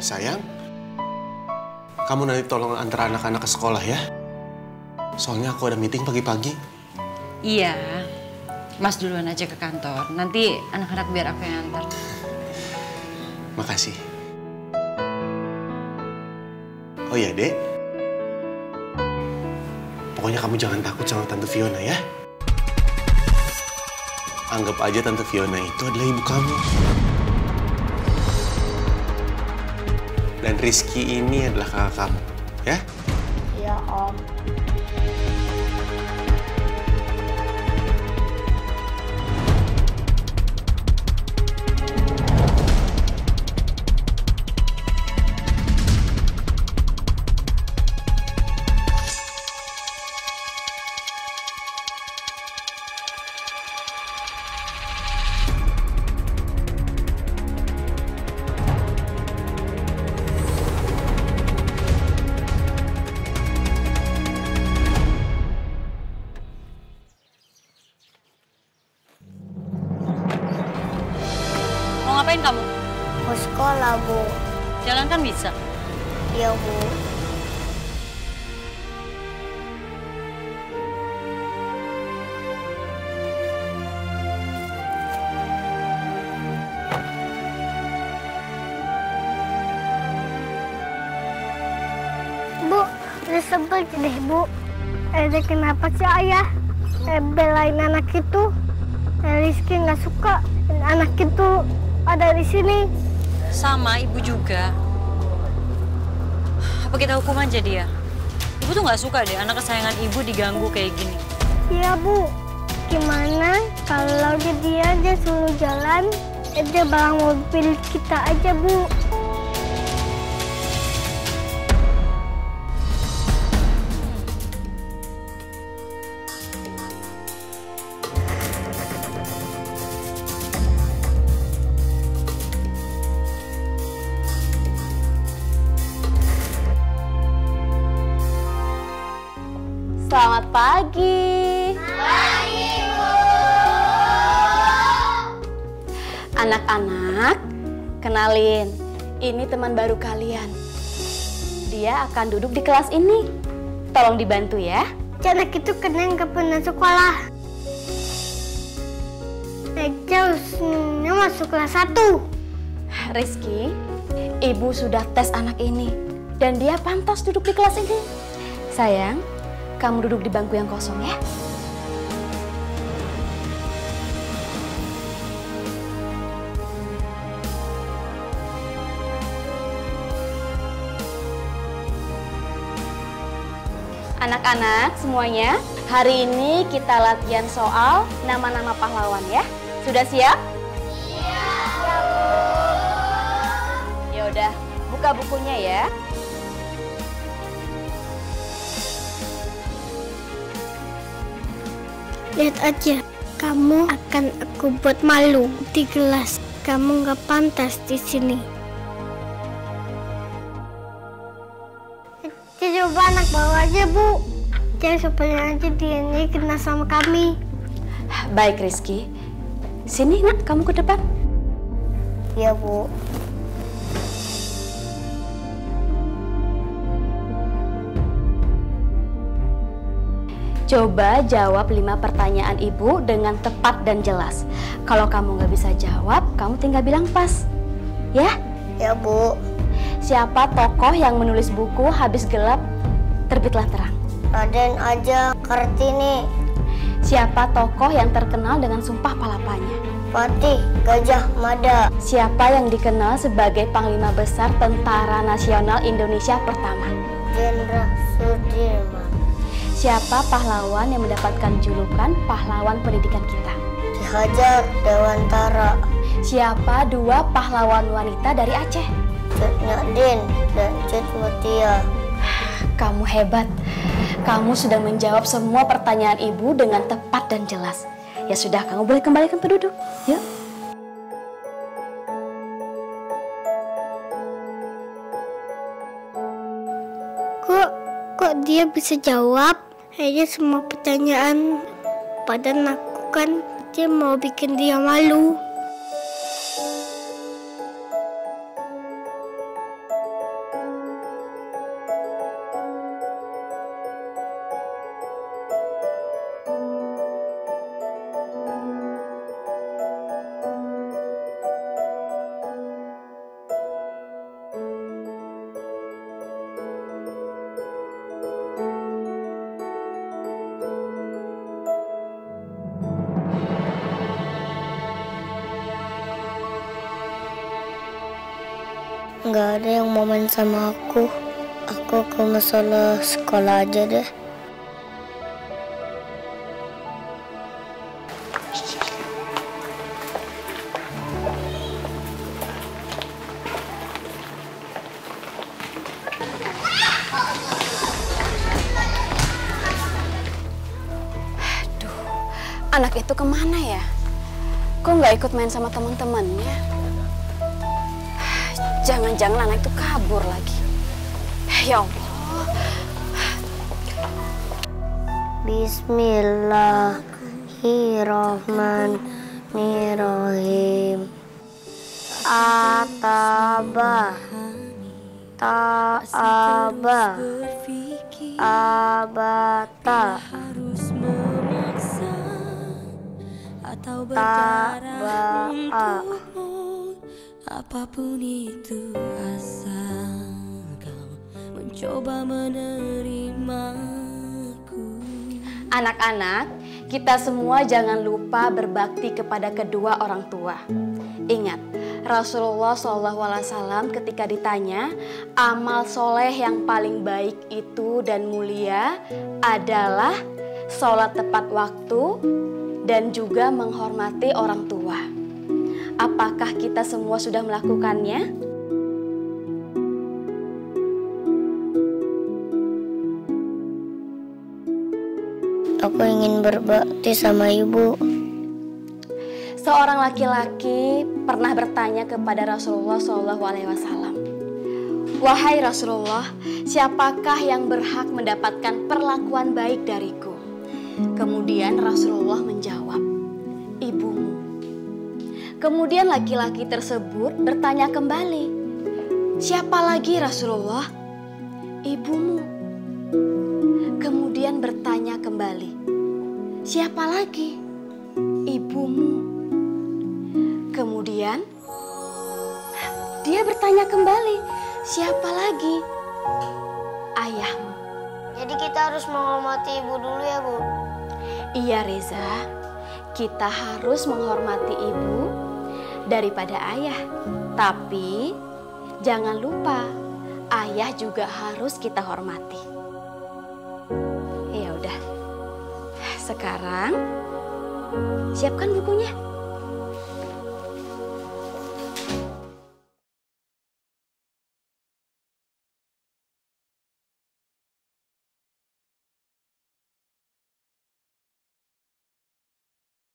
Sayang, kamu nanti tolong antar anak-anak ke sekolah ya. Soalnya aku ada meeting pagi-pagi. Iya, Mas duluan aja ke kantor. Nanti anak-anak biar aku yang antar. Makasih. Oh iya, Dek. Pokoknya kamu jangan takut sama Tante Fiona ya. Anggap aja Tante Fiona itu adalah ibu kamu. Dan Rizky ini adalah kakak kamu, ya? Iya, Om. Ngapain kamu? Ke sekolah, Bu. Jalan kan bisa? Iya, Bu. Bu, udah sebel deh, Bu. Ada kenapa sih Ayah belain anak itu? Rizky nggak suka anak itu ada di sini. Sama, Ibu juga. Apa kita hukum aja dia? Ibu tuh nggak suka deh anak kesayangan Ibu diganggu kayak gini. Iya, Bu. Gimana kalau dia aja suruh jalan, dia bawa mobil kita aja, Bu. Selamat pagi. Pagi, Bu. Anak-anak, kenalin. Ini teman baru kalian. Dia akan duduk di kelas ini. Tolong dibantu ya. Anak itu kadang nggak pernah sekolah. Dia masuk kelas 1. Rizky, Ibu sudah tes anak ini. Dan dia pantas duduk di kelas ini. Sayang, kamu duduk di bangku yang kosong ya. Anak-anak semuanya, hari ini kita latihan soal nama-nama pahlawan ya. Sudah siap? Iya, Bu. Ya udah, buka bukunya ya. Lihat aja, kamu akan aku buat malu di kelas. Kamu nggak pantas di sini. Jadi coba anak bawa aja, Bu. Jadi supaya aja dia ini kena sama kami. Baik, Rizky. Sini, Nak, kamu ke depan. Iya, Bu. Coba jawab 5 pertanyaan Ibu dengan tepat dan jelas. Kalau kamu nggak bisa jawab, kamu tinggal bilang pas. Ya? Ya, Bu. Siapa tokoh yang menulis buku Habis Gelap Terbitlah Terang? Raden Ajeng Kartini. Siapa tokoh yang terkenal dengan sumpah palapanya? Patih Gajah Mada. Siapa yang dikenal sebagai Panglima Besar Tentara Nasional Indonesia pertama? Jenderal Sudirman. Siapa pahlawan yang mendapatkan julukan pahlawan pendidikan kita? Sihajar Dewantara. Siapa 2 pahlawan wanita dari Aceh? Cet Nyadin dan Cet Mutia. Kamu hebat. Kamu sudah menjawab semua pertanyaan Ibu dengan tepat dan jelas. Ya sudah, kamu boleh kembali ke duduk. Yuk. Kok dia bisa jawab? Aja semua pertanyaan, padahal aku kan dia mau bikin dia malu. Nggak ada yang mau main sama aku. Aku ke masalah sekolah aja deh. Anak itu kemana ya? Kok nggak ikut main sama teman-temannya? Jangan-jangan anak itu kabur lagi. Ya Allah. Bismillahirrahmanirrahim. Ataba, ta'aba, abata, apapun itu asal kau mencoba menerimaku. Anak-anak, kita semua jangan lupa berbakti kepada kedua orang tua. Ingat, Rasulullah SAW ketika ditanya, amal soleh yang paling baik itu dan mulia adalah sholat tepat waktu dan juga menghormati orang tua. Apakah kita semua sudah melakukannya? Aku ingin berbakti sama ibu. Seorang laki-laki pernah bertanya kepada Rasulullah SAW, "Wahai Rasulullah, siapakah yang berhak mendapatkan perlakuan baik dariku?" Kemudian Rasulullah menjawab, "Ibumu." Kemudian laki-laki tersebut bertanya kembali, "Siapa lagi Rasulullah?" "Ibumu." Kemudian bertanya kembali, "Siapa lagi?" "Ibumu." Kemudian dia bertanya kembali, "Siapa lagi?" "Ayahmu." Jadi kita harus menghormati ibu dulu ya, Bu? Iya Reza, kita harus menghormati ibu daripada ayah. Tapi jangan lupa, ayah juga harus kita hormati. Ya udah. Sekarang siapkan bukunya.